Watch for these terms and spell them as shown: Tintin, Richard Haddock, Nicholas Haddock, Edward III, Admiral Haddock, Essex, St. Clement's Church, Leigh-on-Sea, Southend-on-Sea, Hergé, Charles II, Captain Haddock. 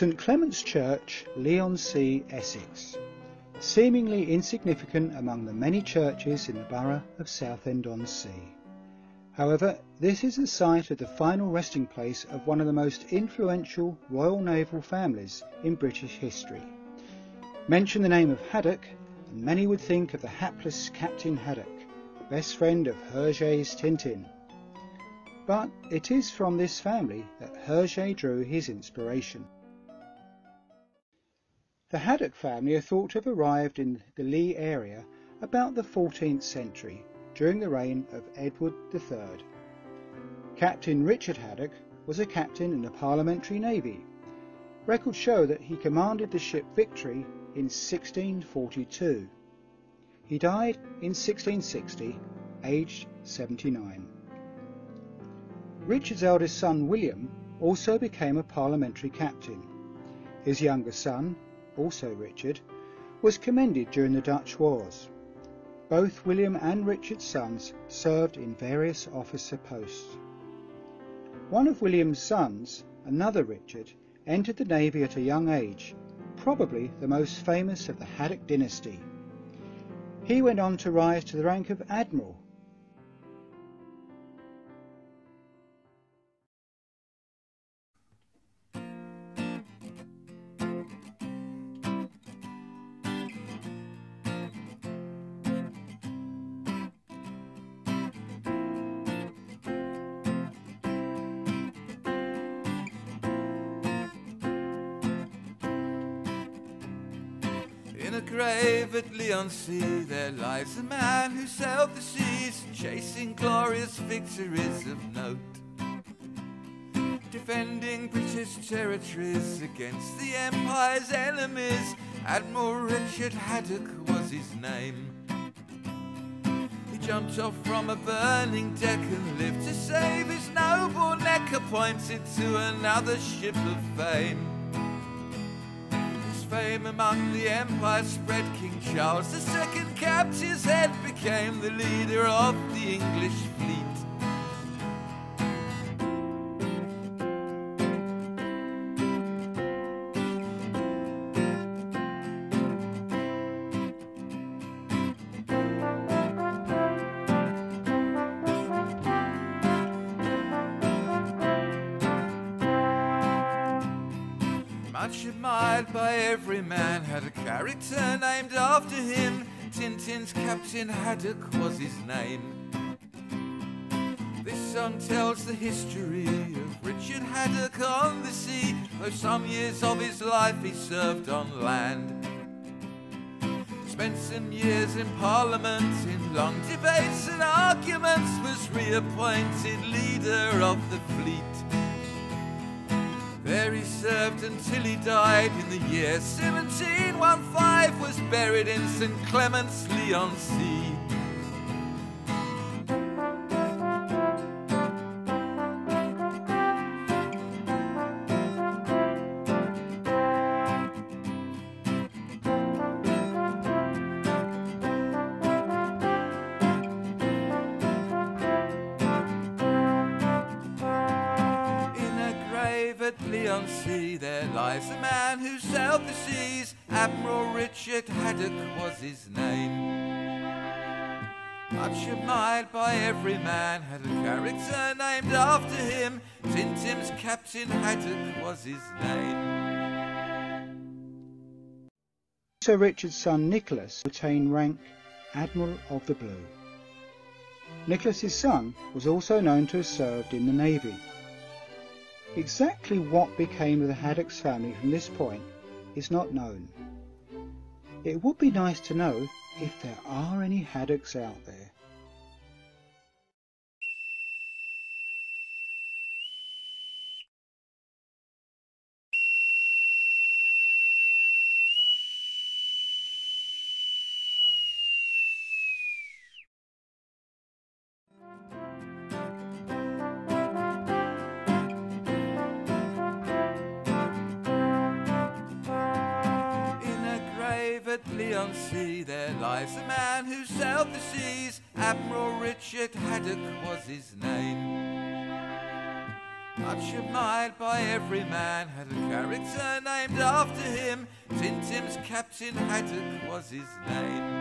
St. Clement's Church, Leigh-on-Sea, Essex, seemingly insignificant among the many churches in the borough of Southend-on-Sea. However, this is the site of the final resting place of one of the most influential Royal Naval families in British history. Mention the name of Haddock, and many would think of the hapless Captain Haddock, best friend of Hergé's Tintin. But it is from this family that Hergé drew his inspiration. The Haddock family are thought to have arrived in the Leigh area about the 14th century, during the reign of Edward III. Captain Richard Haddock was a captain in the Parliamentary Navy. Records show that he commanded the ship Victory in 1642. He died in 1660, aged 79. Richard's eldest son William also became a parliamentary captain. His younger son, also Richard, was commended during the Dutch Wars. Both William and Richard's sons served in various officer posts. One of William's sons, another Richard, entered the Navy at a young age, probably the most famous of the Haddock dynasty. He went on to rise to the rank of Admiral. In a grave at Leigh-on-Sea, there lies a man who sailed the seas, chasing glorious victories of note, defending British territories against the Empire's enemies. Admiral Richard Haddock was his name. He jumped off from a burning deck and lived to save his noble neck, appointed to another ship of fame. Fame among the Empire spread. King Charles II capped his head, became the leader of the English fleet. Much admired by every man, had a character named after him. Tintin's Captain Haddock was his name. This song tells the history of Richard Haddock on the sea, though some years of his life he served on land. Spent some years in Parliament, in long debates and arguments, was reappointed leader of the fleet. There he served until he died in the year 1715, was buried in St. Clement's, Leigh-on-Sea. At Leigh-on-Sea there lies a man who sailed the seas. Admiral Richard Haddock was his name. Much admired by every man, had a character named after him. Tintin's Captain Haddock was his name. Sir Richard's son Nicholas retained rank Admiral of the Blue. Nicholas's son was also known to have served in the Navy. Exactly what became of the Haddock's family from this point is not known. It would be nice to know if there are any Haddocks out there. At Leigh-on-Sea there lies a man who sailed the seas. Admiral Richard Haddock was his name. much admired by every man, had a character named after him. Tintin's Captain Haddock was his name.